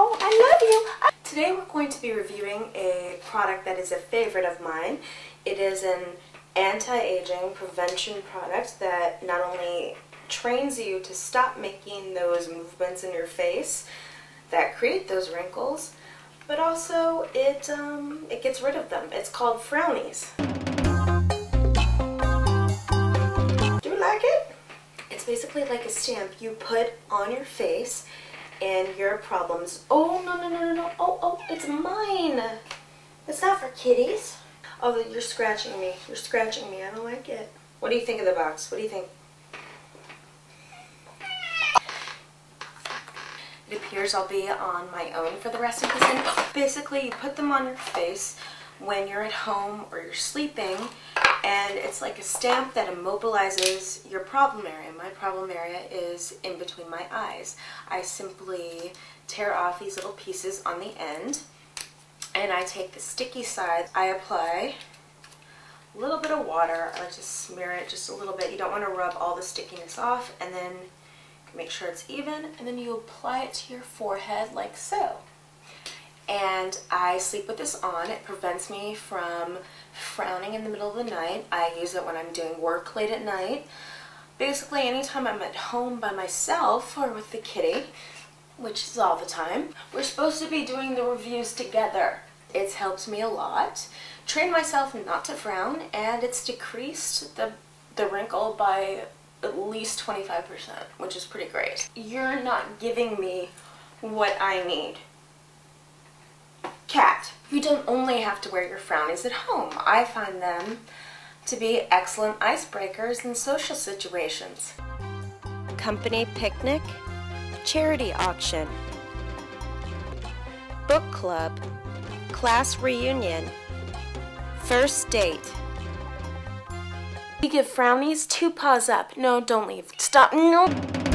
Oh, I love you! Today we're going to be reviewing a product that is a favorite of mine. It is an anti-aging prevention product that not only trains you to stop making those movements in your face that create those wrinkles, but also it gets rid of them. It's called Frownies. Do you like it? It's basically like a stamp you put on your face and your problems. Oh, no, no, no, no, no. Oh, it's mine. It's not for kitties. Oh, you're scratching me. You're scratching me. I don't like it. What do you think of the box? What do you think? It appears I'll be on my own for the rest of this thing. Basically, you put them on your face when you're at home or you're sleeping, and it's like a stamp that immobilizes your problem area. My problem area is in between my eyes. I simply tear off these little pieces on the end, and I take the sticky side. I apply a little bit of water. I like to smear it just a little bit. You don't want to rub all the stickiness off, and then make sure it's even, and then you apply it to your forehead like so. And I sleep with this on. It prevents me from frowning in the middle of the night. I use it when I'm doing work late at night. Basically, anytime I'm at home by myself or with the kitty, which is all the time, we're supposed to be doing the reviews together. It's helped me a lot. Trained myself not to frown, and it's decreased the wrinkle by at least 25%, which is pretty great. You're not giving me what I need. Cat, you don't only have to wear your Frownies at home. I find them to be excellent icebreakers in social situations. Company picnic, charity auction, book club, class reunion, first date. You give Frownies 2 paws up. No, don't leave. Stop. No.